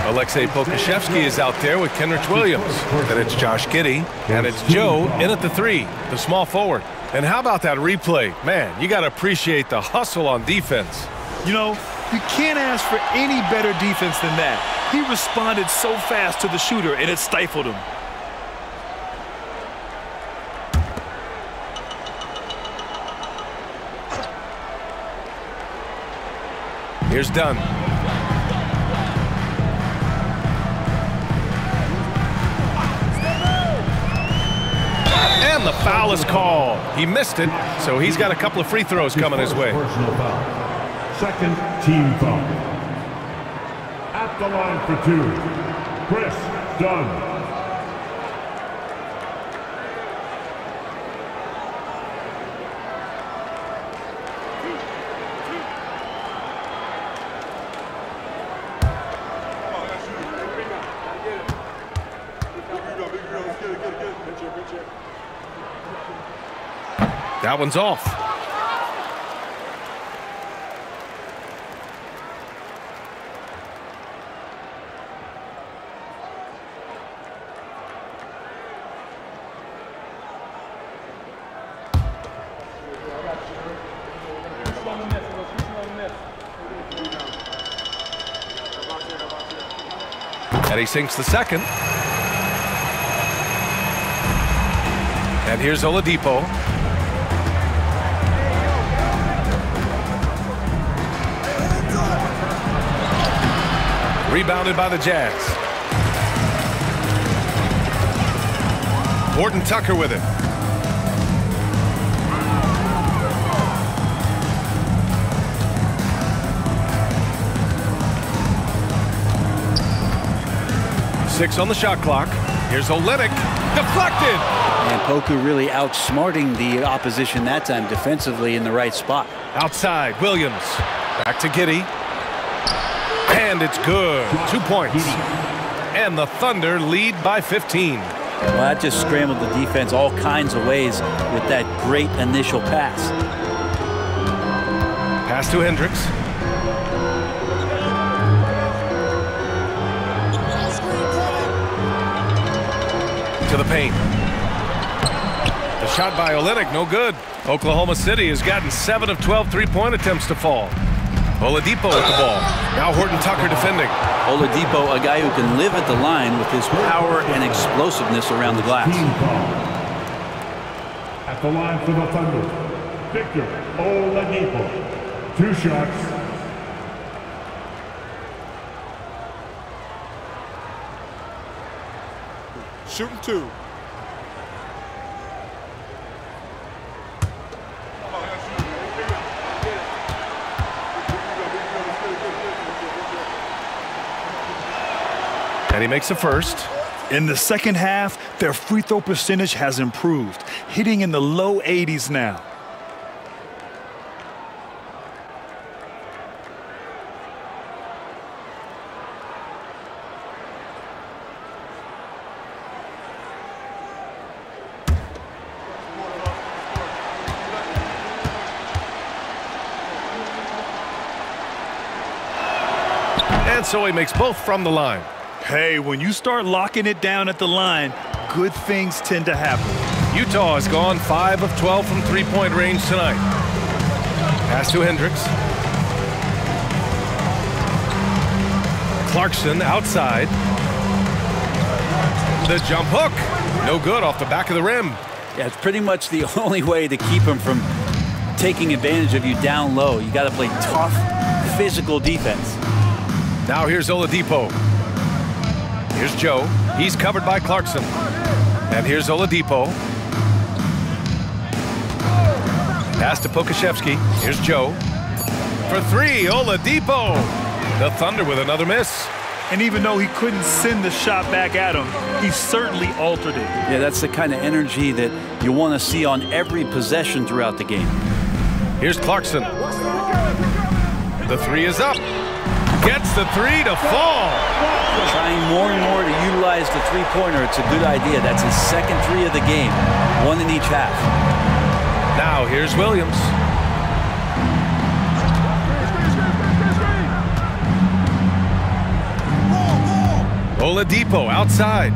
Aleksej Pokuševski is out there with Kenrich Williams. Then it's Josh Giddey, and it's Joe in at the three, the small forward. And how about that replay? Man, you got to appreciate the hustle on defense. You know, you can't ask for any better defense than that. He responded so fast to the shooter, and it stifled him. Here's Dunn. And the foul is called. He missed it, so he's got a couple of free throws coming his way. Second team foul. At the line for two, Chris Dunn. That one's off. And he sinks the second. And here's Oladipo. Rebounded by the Jazz. Horton Tucker with it. Six on the shot clock. Here's Olynyk. Deflected! And Poku really outsmarting the opposition that time defensively in the right spot. Outside, Williams. Back to Giddey. And it's good. Two points. And the Thunder lead by fifteen. Well, that just scrambled the defense all kinds of ways with that great initial pass. Pass to Hendricks. To the paint. The shot by Olynyk, no good. Oklahoma City has gotten seven of twelve three-point attempts to fall. Oladipo with the ball. Now Horton Tucker defending. Oladipo, a guy who can live at the line with his power and explosiveness around the glass. At the line for the Thunder, Victor Oladipo. Two shots. Shooting two. And he makes a first. In the second half, their free throw percentage has improved, hitting in the low eighties now. And so he makes both from the line. Hey, when you start locking it down at the line, good things tend to happen. Utah has gone five of twelve from three-point range tonight. Pass to Hendricks. Clarkson outside. The jump hook. No good off the back of the rim. Yeah, it's pretty much the only way to keep him from taking advantage of you down low. You got to play tough, physical defense. Now here's Oladipo. Here's Joe. He's covered by Clarkson. And here's Oladipo. Pass to Pokuševski. Here's Joe. For three, Oladipo. The Thunder with another miss. And even though he couldn't send the shot back at him, he certainly altered it. Yeah, that's the kind of energy that you want to see on every possession throughout the game. Here's Clarkson. The three is up. Gets the three to fall. Trying more and more to utilize the three-pointer. It's a good idea. That's his second three of the game. One in each half. Now here's Williams. Oladipo outside.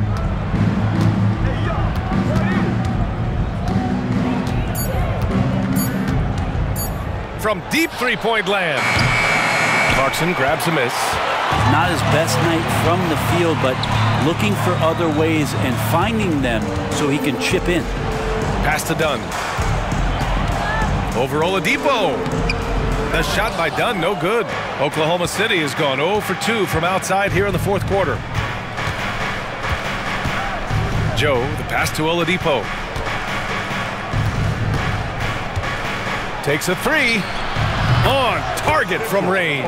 From deep three-point land. Clarkson grabs a miss. Not his best night from the field, but looking for other ways and finding them so he can chip in. Pass to Dunn. Over Oladipo. The shot by Dunn, no good. Oklahoma City has gone zero for two from outside here in the fourth quarter. Joe, the pass to Oladipo. Takes a three. On target from range.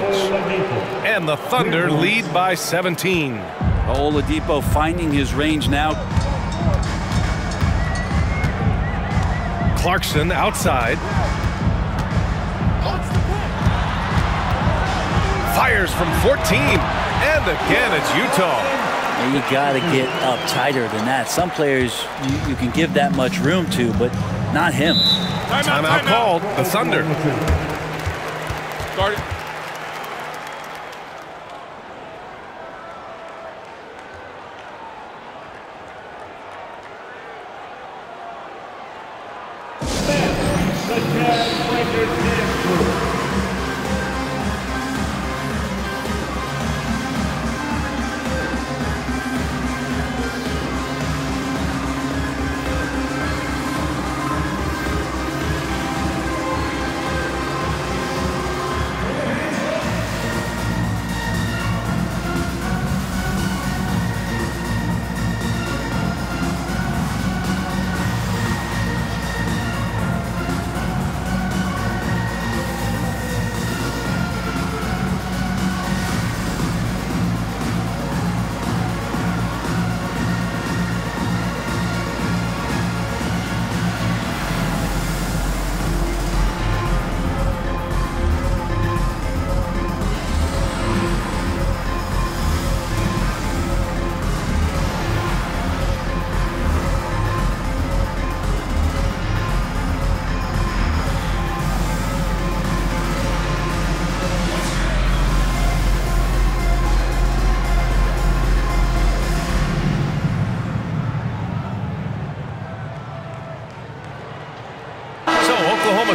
And the Thunder lead by seventeen. Oladipo finding his range now. Clarkson outside. Fires from fourteen. And again, it's Utah. You got to get up tighter than that. Some players you, you can give that much room to, but not him. Timeout, timeout called. The Thunder. Start it.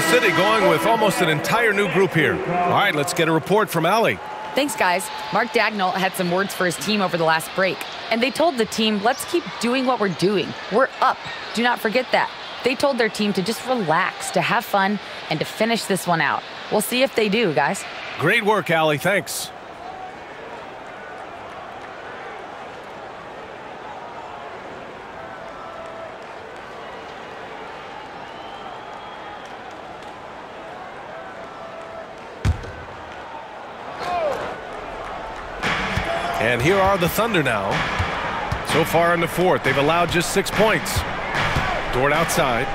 City going with almost an entire new group here. All right, let's get a report from Allie. Thanks, guys. Mark Daigneault had some words for his team over the last break, and they told the team, let's keep doing what we're doing. We're up. Do not forget that. They told their team to just relax, to have fun, and to finish this one out. We'll see if they do, guys. Great work, Allie. Thanks. And here are the Thunder now. So far in the fourth, they've allowed just six points. Dort outside.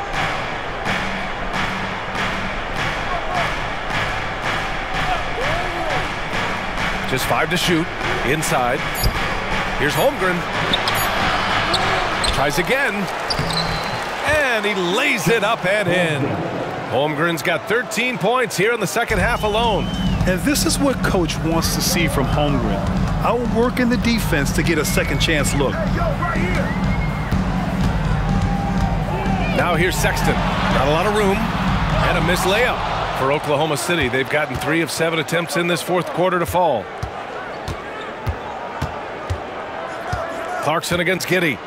Just five to shoot. Inside. Here's Holmgren. Tries again. And he lays it up and in. Holmgren's got thirteen points here in the second half alone. And this is what coach wants to see from Holmgren. Outworking the defense to get a second chance look. Hey, yo, right here. Now here's Sexton. Not a lot of room. And a missed layup for Oklahoma City. They've gotten three of seven attempts in this fourth quarter to fall. Clarkson against Giddey.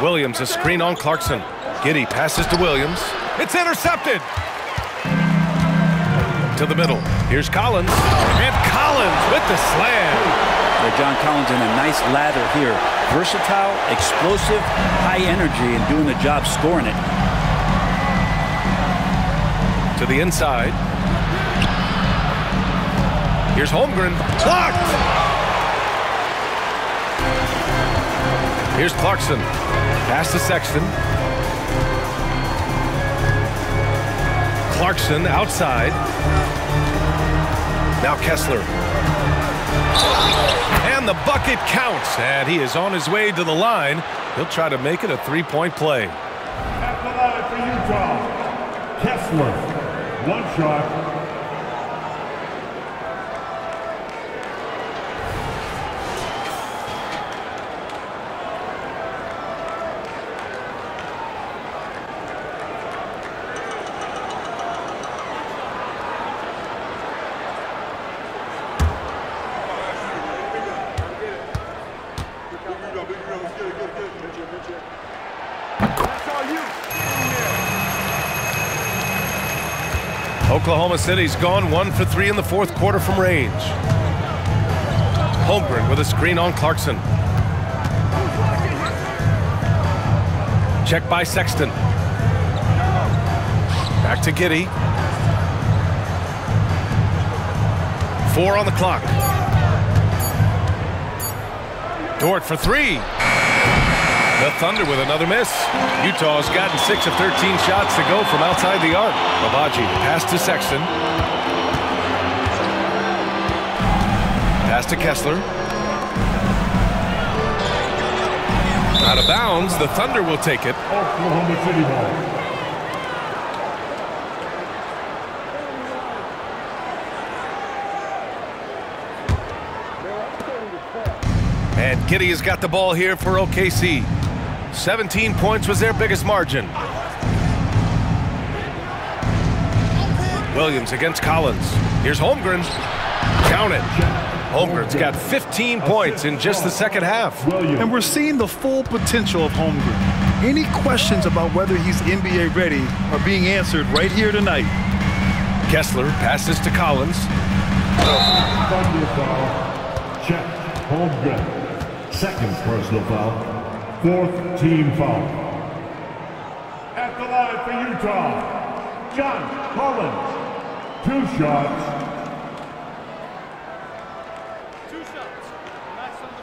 Williams, a screen on Clarkson. Giddey passes to Williams. It's intercepted. To the middle. Here's Collins. And Collins with the slam. Yeah, John Collins in a nice lather here. Versatile, explosive, high energy, and doing the job scoring it. To the inside. Here's Holmgren. Blocked! Here's Clarkson. Pass to Sexton. Clarkson outside. Now Kessler. And the bucket counts. And he is on his way to the line. He'll try to make it a three-point play. Half the line for Utah. Kessler. One shot. Oklahoma City's gone one for three in the fourth quarter from range. Holmgren with a screen on Clarkson. Check by Sexton. Back to Giddey. Four on the clock. Dort for three. The Thunder with another miss. Utah's gotten six of thirteen shots to go from outside the arc. Babaji pass to Sexton. Pass to Kessler. Out of bounds. The Thunder will take it. Oklahoma City ball. And Giddey has got the ball here for O K C. seventeen points was their biggest margin. Williams against Collins. Here's Holmgren. Count it. Holmgren's got fifteen points in just the second half. And we're seeing the full potential of Holmgren. Any questions about whether he's N B A ready are being answered right here tonight. Kessler passes to Collins. Holmgren. Second personal foul, fourth team foul. At the line for Utah, John Collins, two shots. Two shots, last on the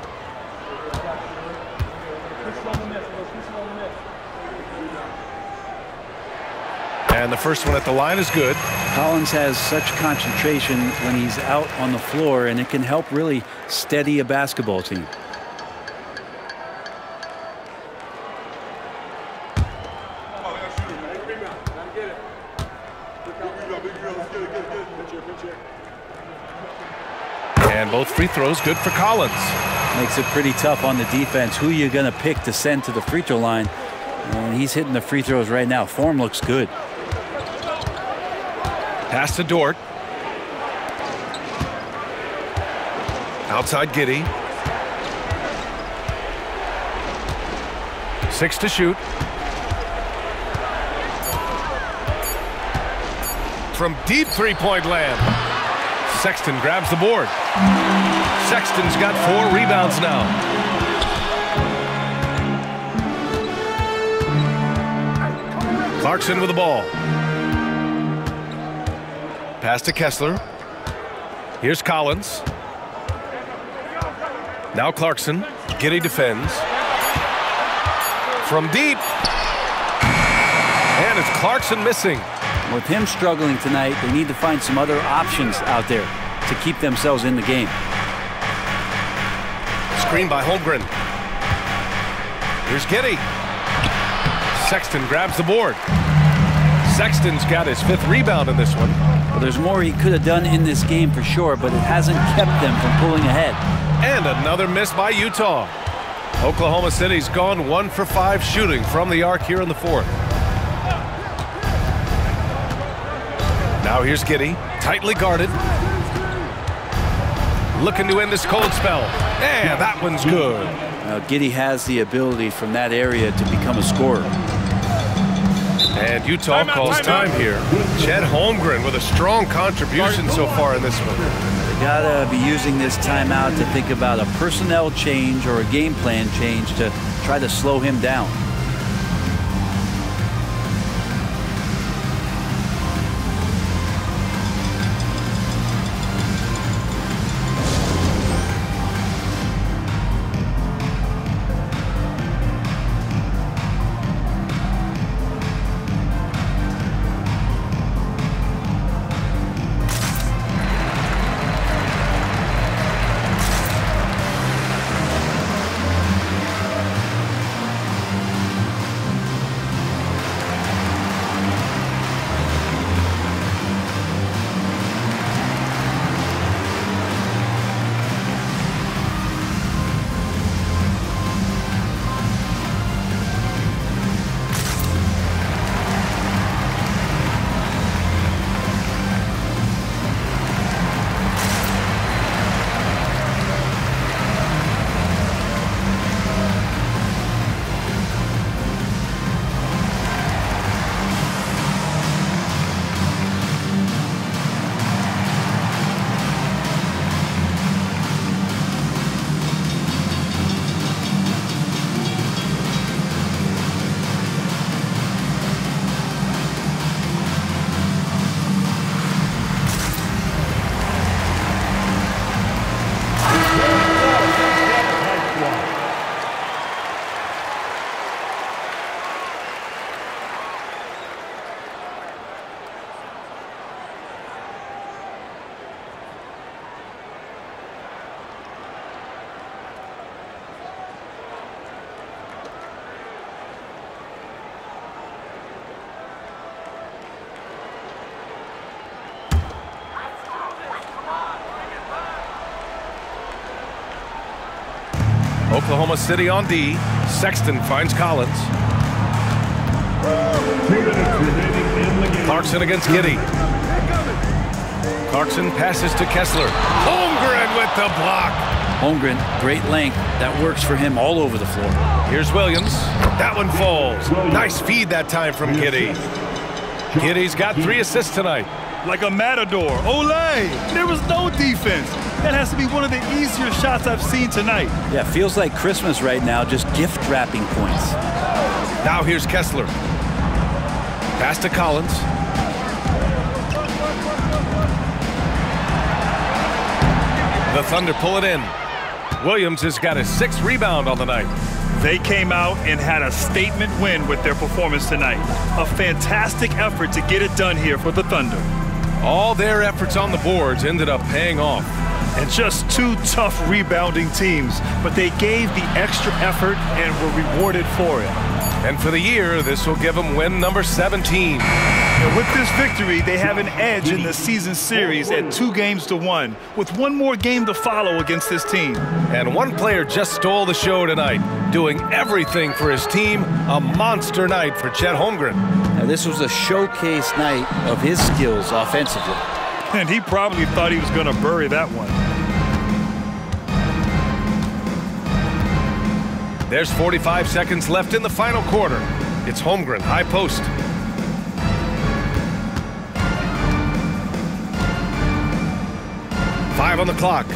first. And the first one at the line is good. Collins has such concentration when he's out on the floor, and it can help really steady a basketball team. And both free throws good for Collins. Makes it pretty tough on the defense. Who you're going to pick to send to the free throw line? And he's hitting the free throws right now. Form looks good. Pass to Dort. Outside Giddey. Six to shoot. From deep three-point land. Sexton grabs the board. Sexton's got four rebounds now. Clarkson with the ball. Pass to Kessler. Here's Collins. Now Clarkson. Giddey defends. From deep. And it's Clarkson missing. With him struggling tonight, they need to find some other options out there to keep themselves in the game. Screen by Holmgren. Here's Giddey. Sexton grabs the board. Sexton's got his fifth rebound in this one. Well, there's more he could have done in this game for sure, but it hasn't kept them from pulling ahead. And another miss by Utah. Oklahoma City's gone one for five shooting from the arc here in the fourth. Now here's Giddey, tightly guarded. Looking to end this cold spell. Yeah, that one's good. Now Giddey has the ability from that area to become a scorer. And Utah time calls out, time, time here. Chet Holmgren with a strong contribution so far in this one. They gotta be using this timeout to think about a personnel change or a game plan change to try to slow him down. Oklahoma City on D. Sexton finds Collins. Clarkson against Giddey. Clarkson passes to Kessler. Holmgren with the block. Holmgren, great length. That works for him all over the floor. Here's Williams. That one falls. Nice feed that time from Giddey. Giddey's got three assists tonight. Like a matador. Olay! There was no defense. That has to be one of the easier shots I've seen tonight. Yeah, feels like Christmas right now, just gift wrapping points. Now here's Kessler. Pass to Collins. The Thunder pull it in. Williams has got his sixth rebound on the night. They came out and had a statement win with their performance tonight. A fantastic effort to get it done here for the Thunder. All their efforts on the boards ended up paying off. And just two tough rebounding teams, but they gave the extra effort and were rewarded for it. And for the year, this will give them win number seventeen. And with this victory, they have an edge in the season series at two games to one, with one more game to follow against this team. And one player just stole the show tonight, doing everything for his team. A monster night for Chet Holmgren. Now, this was a showcase night of his skills offensively. And he probably thought he was going to bury that one. There's forty-five seconds left in the final quarter. It's Holmgren, high post. Five on the clock.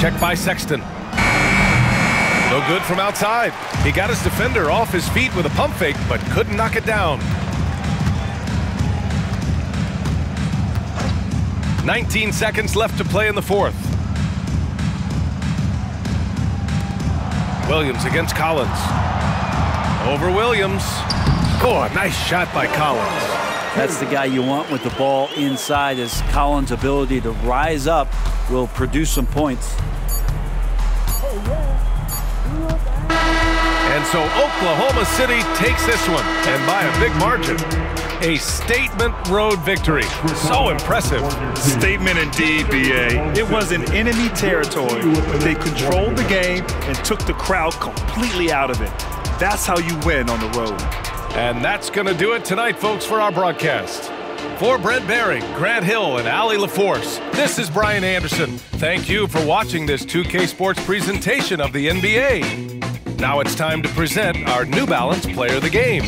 Check by Sexton. No good from outside. He got his defender off his feet with a pump fake, but couldn't knock it down. nineteen seconds left to play in the fourth. Williams against Collins. Over Williams. Oh, a nice shot by Collins. That's the guy you want with the ball inside, as Collins' ability to rise up will produce some points. And so Oklahoma City takes this one, and by a big margin. A statement road victory. So impressive. Statement indeed, B A. It was in enemy territory, but they controlled the game and took the crowd completely out of it. That's how you win on the road. And that's going to do it tonight, folks, for our broadcast. For Brent Barry, Grant Hill, and Allie LaForce, this is Brian Anderson. Thank you for watching this two K Sports presentation of the N B A. Now it's time to present our New Balance Player of the Game,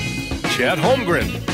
Chet Holmgren.